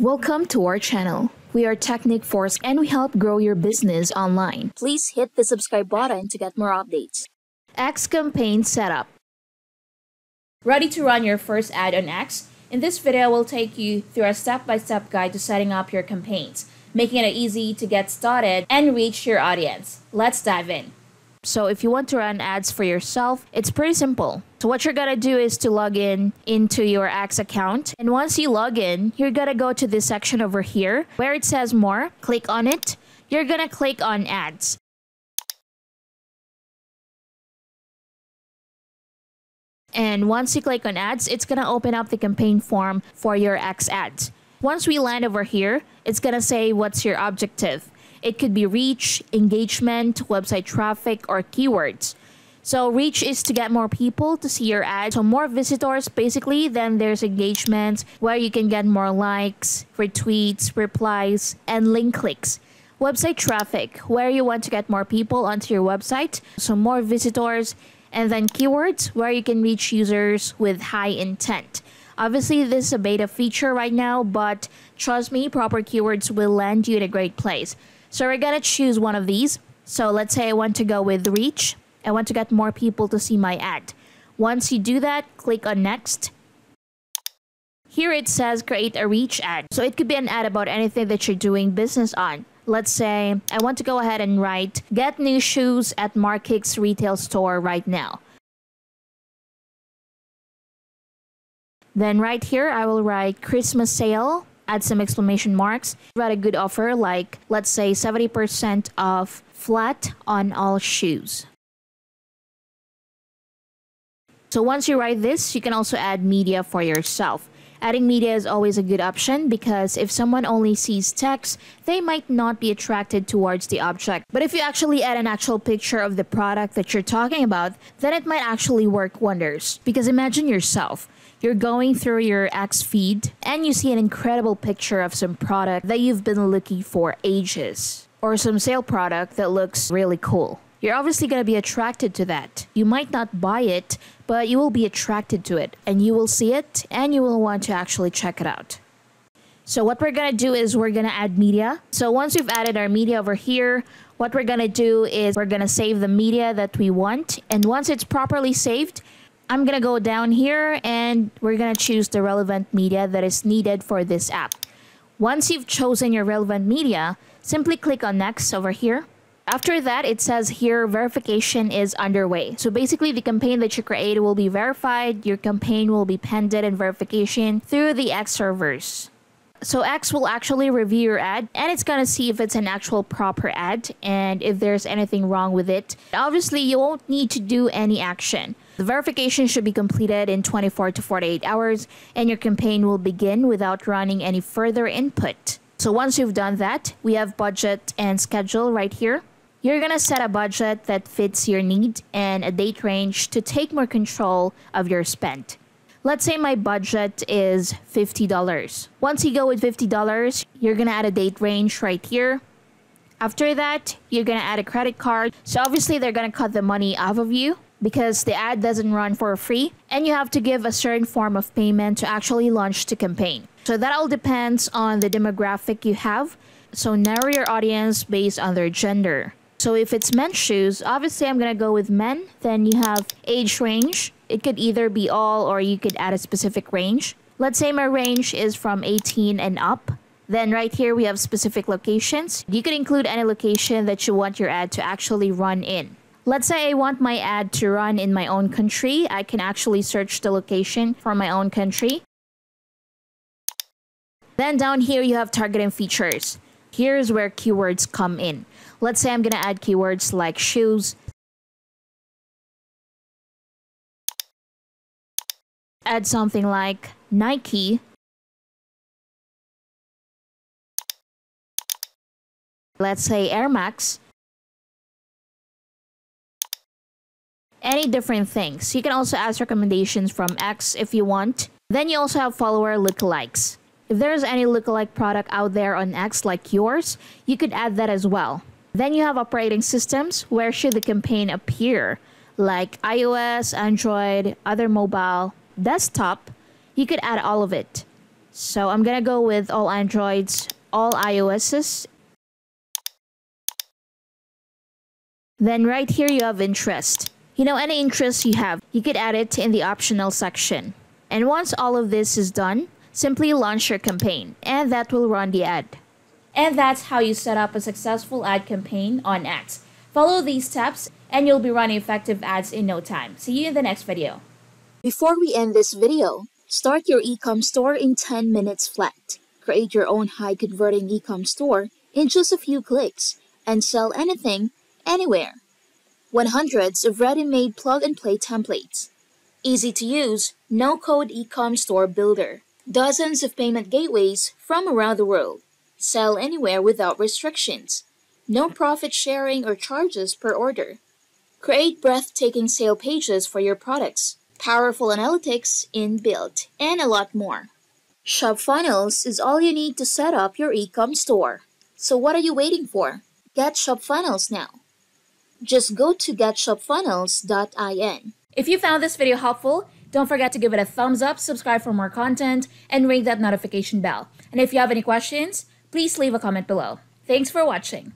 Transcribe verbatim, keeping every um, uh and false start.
Welcome to our channel. We are Technic Force and we help grow your business online. Please hit the subscribe button to get more updates. X campaign setup. Ready to run your first ad on X? In this video, we'll take you through a step-by-step guide to setting up your campaigns, making it easy to get started and reach your audience. Let's dive in. So if you want to run ads for yourself, it's pretty simple. So what you're gonna do is to log in into your X account. And once you log in, you're gonna go to this section over here where it says more, click on it. You're gonna click on ads. And once you click on ads, it's gonna open up the campaign form for your X ads. Once we land over here, it's gonna say what's your objective. It could be reach, engagement, website traffic, or keywords. So reach is to get more people to see your ad. So more visitors, basically, then there's engagement where you can get more likes, retweets, replies, and link clicks. Website traffic, where you want to get more people onto your website. So more visitors, and then keywords, where you can reach users with high intent. Obviously, this is a beta feature right now, but trust me, proper keywords will land you in a great place. So we're gonna choose one of these. So let's say I want to go with reach. I want to get more people to see my ad. Once you do that, click on next. Here it says create a reach ad. So it could be an ad about anything that you're doing business on. Let's say I want to go ahead and write, get new shoes at Mark Hicks retail store right now. Then right here, I will write Christmas sale. Add some exclamation marks, write a good offer like, let's say seventy percent off flat on all shoes. So once you write this, you can also add media for yourself. Adding media is always a good option because if someone only sees text, they might not be attracted towards the object. But if you actually add an actual picture of the product that you're talking about, then it might actually work wonders. Because imagine yourself. You're going through your X feed and you see an incredible picture of some product that you've been looking for ages or some sale product that looks really cool. You're obviously going to be attracted to that. You might not buy it, but you will be attracted to it and you will see it and you will want to actually check it out. So what we're going to do is we're going to add media. So once we've added our media over here, what we're going to do is we're going to save the media that we want. And once it's properly saved, I'm gonna go down here and we're gonna choose the relevant media that is needed for this app. Once you've chosen your relevant media, simply click on next over here. After that, it says here verification is underway. So basically the campaign that you create will be verified. Your campaign will be pending in verification through the X servers. So X will actually review your ad and it's gonna see if it's an actual proper ad and if there's anything wrong with it. Obviously, you won't need to do any action. The verification should be completed in twenty-four to forty-eight hours and your campaign will begin without running any further input. So once you've done that, we have budget and schedule right here. You're gonna set a budget that fits your need and a date range to take more control of your spend. Let's say my budget is fifty dollars. Once you go with fifty dollars, you're gonna add a date range right here. After that, you're gonna add a credit card. So obviously they're gonna cut the money off of you because the ad doesn't run for free and you have to give a certain form of payment to actually launch the campaign. So that all depends on the demographic you have. So narrow your audience based on their gender. So if it's men's shoes, obviously I'm gonna go with men. Then you have age range. It could either be all or you could add a specific range. Let's say my range is from eighteen and up. Then right here we have specific locations. You could include any location that you want your ad to actually run in. Let's say I want my ad to run in my own country. I can actually search the location for my own country. Then down here you have targeting features. Here's where keywords come in. Let's say I'm gonna add keywords like shoes, add something like Nike. Let's say Air Max. Any different things. You can also ask recommendations from X if you want. Then you also have follower lookalikes. If there's any lookalike product out there on X like yours, you could add that as well. Then you have operating systems. Where should the campaign appear? Like iOS, Android, other mobile, desktop, you could add all of it. So I'm gonna go with all Androids, all iOS's. Then right here you have interest. You know, any interest you have, you could add it in the optional section. And once all of this is done, simply launch your campaign, and that will run the ad. And that's how you set up a successful ad campaign on X. Follow these steps and you'll be running effective ads in no time. See you in the next video. Before we end this video, start your e-com store in ten minutes flat. Create your own high-converting e-com store in just a few clicks and sell anything, anywhere. When hundreds of ready-made plug-and-play templates. Easy to use, no-code e-com store builder. Dozens of payment gateways from around the world. Sell anywhere without restrictions. No profit sharing or charges per order. Create breathtaking sale pages for your products. Powerful analytics inbuilt, and a lot more. ShopFunnels is all you need to set up your e-com store. So what are you waiting for? Get ShopFunnels now. Just go to get shop funnels dot I N. If you found this video helpful, don't forget to give it a thumbs up, subscribe for more content, and ring that notification bell. And if you have any questions, please leave a comment below. Thanks for watching.